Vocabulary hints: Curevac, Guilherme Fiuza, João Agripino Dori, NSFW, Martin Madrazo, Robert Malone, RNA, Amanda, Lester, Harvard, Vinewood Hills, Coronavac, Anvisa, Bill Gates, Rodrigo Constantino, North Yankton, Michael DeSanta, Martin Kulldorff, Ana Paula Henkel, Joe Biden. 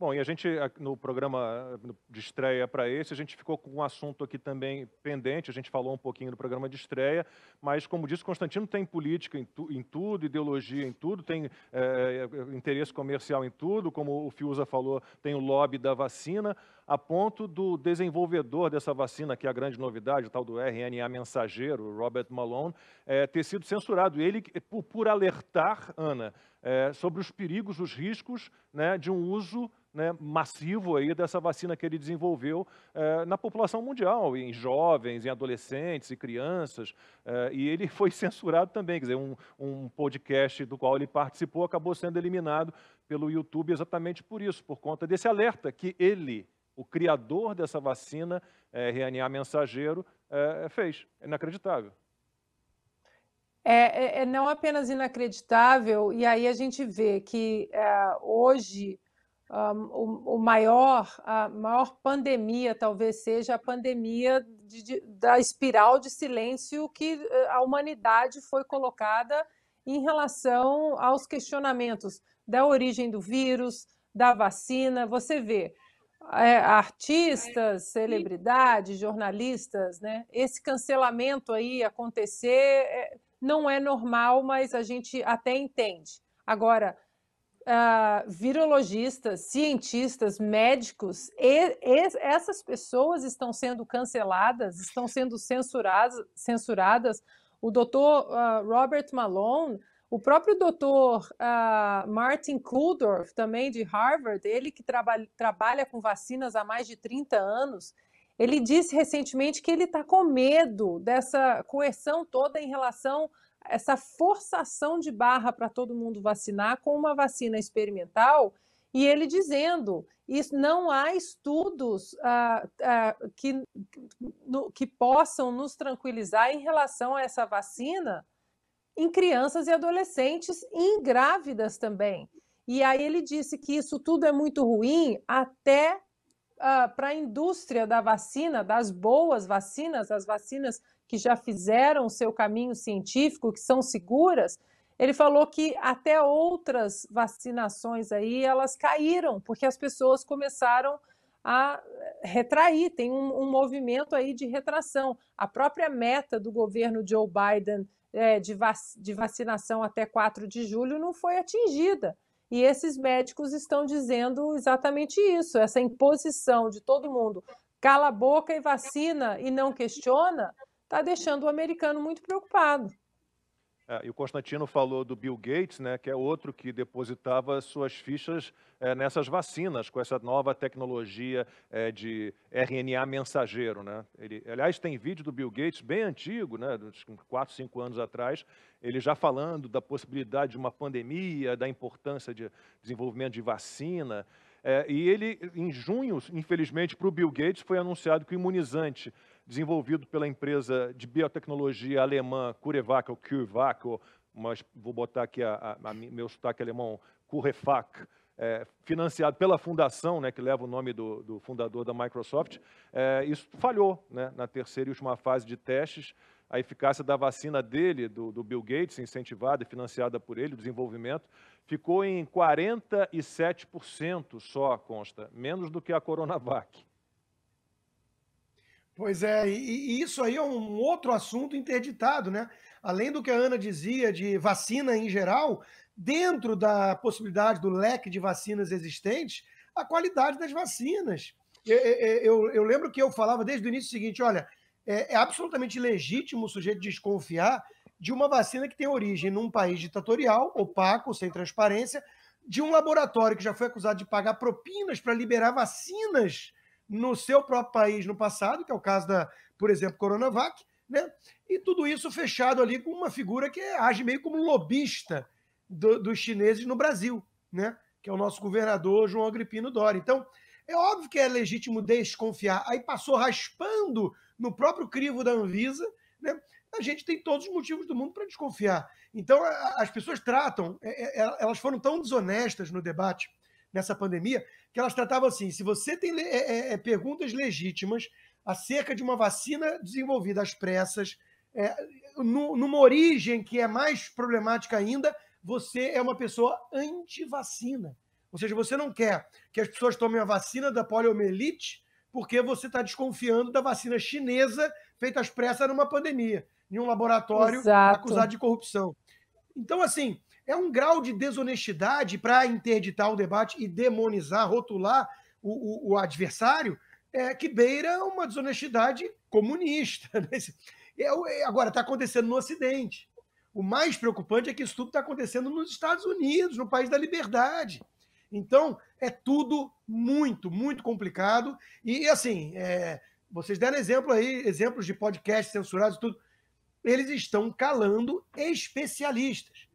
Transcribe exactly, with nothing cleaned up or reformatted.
Bom, e a gente, no programa de estreia para esse, a gente ficou com um assunto aqui também pendente, a gente falou um pouquinho do programa de estreia, mas, como disse, Constantino, tem política em, tu, em tudo, ideologia em tudo, tem é, interesse comercial em tudo, como o Fiuza falou, tem o lobby da vacina, a ponto do desenvolvedor dessa vacina, que é a grande novidade, o tal do R N A mensageiro, Robert Malone, é, ter sido censurado. Ele, por, por alertar, Ana, é, sobre os perigos, os riscos, né, de um uso... Né, massivo aí dessa vacina que ele desenvolveu eh, na população mundial, em jovens, em adolescentes e crianças, eh, e ele foi censurado também, quer dizer, um, um podcast do qual ele participou acabou sendo eliminado pelo YouTube exatamente por isso, por conta desse alerta que ele, o criador dessa vacina, eh, R N A mensageiro, eh, fez. É inacreditável. É, é não apenas inacreditável, e aí a gente vê que é, hoje... Um, o, o maior, a maior pandemia talvez seja a pandemia de, de, da espiral de silêncio que a humanidade foi colocada em relação aos questionamentos da origem do vírus, da vacina. Você vê é, artistas, celebridades, jornalistas, né? Esse cancelamento aí acontecer é, não é normal, mas a gente até entende. Agora, Uh, virologistas, cientistas, médicos, e, e, essas pessoas estão sendo canceladas, estão sendo censuradas. censuradas. O doutor uh, Robert Malone, o próprio doutor uh, Martin Kulldorff, também de Harvard, ele que traba, trabalha com vacinas há mais de trinta anos, ele disse recentemente que ele está com medo dessa coerção toda em relação... essa forçação de barra para todo mundo vacinar com uma vacina experimental, e ele dizendo, isso, não há estudos ah, ah, que, no, que possam nos tranquilizar em relação a essa vacina em crianças e adolescentes e em grávidas também. E aí ele disse que isso tudo é muito ruim até ah, para a indústria da vacina, das boas vacinas, as vacinas que já fizeram o seu caminho científico, que são seguras. Ele falou que até outras vacinações aí, elas caíram, porque as pessoas começaram a retrair, tem um, um movimento aí de retração. A própria meta do governo Joe Biden é, de, vac, de vacinação até quatro de julho não foi atingida. E esses médicos estão dizendo exatamente isso, essa imposição de todo mundo, cala a boca e vacina e não questiona, está deixando o americano muito preocupado. É, e o Constantino falou do Bill Gates, né, que é outro que depositava suas fichas é, nessas vacinas, com essa nova tecnologia é, de R N A mensageiro. Né? Ele, aliás, tem vídeo do Bill Gates bem antigo, né, quatro, cinco anos atrás, ele já falando da possibilidade de uma pandemia, da importância de desenvolvimento de vacina. É, e ele, em junho, infelizmente, para o Bill Gates, foi anunciado que o imunizante desenvolvido pela empresa de biotecnologia alemã Curevac, ou Curevac, ou, mas vou botar aqui a, a, a, meu sotaque alemão, Curevac, é, financiado pela fundação, né, que leva o nome do, do fundador da Microsoft, é, isso falhou, né, na terceira e última fase de testes. A eficácia da vacina dele, do, do Bill Gates, incentivada e financiada por ele, o desenvolvimento, ficou em quarenta e sete por cento só, consta, menos do que a Coronavac. Pois é, e isso aí é um outro assunto interditado, né? Além do que a Ana dizia de vacina em geral, dentro da possibilidade do leque de vacinas existentes, a qualidade das vacinas. Eu, eu, eu lembro que eu falava desde o início o seguinte, olha, é, é absolutamente legítimo o sujeito desconfiar de uma vacina que tem origem num país ditatorial, opaco, sem transparência, de um laboratório que já foi acusado de pagar propinas para liberar vacinas no seu próprio país no passado, que é o caso da, por exemplo, Coronavac, né? E tudo isso fechado ali com uma figura que age meio como um lobista do, dos chineses no Brasil, né? Que é o nosso governador João Agripino Dori. Então, é óbvio que é legítimo desconfiar. Aí passou raspando no próprio crivo da Anvisa, né? A gente tem todos os motivos do mundo para desconfiar. Então, as pessoas tratam, elas foram tão desonestas no debate nessa pandemia, que elas tratavam assim, se você tem é, é, perguntas legítimas acerca de uma vacina desenvolvida às pressas, é, no, numa origem que é mais problemática ainda, você é uma pessoa anti-vacina. Ou seja, você não quer que as pessoas tomem a vacina da poliomielite porque você está desconfiando da vacina chinesa feita às pressas numa pandemia, em um laboratório Exato. acusado de corrupção. Então, assim, é um grau de desonestidade para interditar o debate e demonizar, rotular o, o, o adversário, é, que beira uma desonestidade comunista. É, agora, está acontecendo no Ocidente. O mais preocupante é que isso tudo está acontecendo nos Estados Unidos, no país da liberdade. Então, é tudo muito, muito complicado. E, assim, é, vocês deram exemplo aí, exemplos de podcasts censurados e tudo. Eles estão calando especialistas.